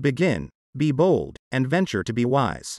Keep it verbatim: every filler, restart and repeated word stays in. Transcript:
Begin, be bold, and venture to be wise.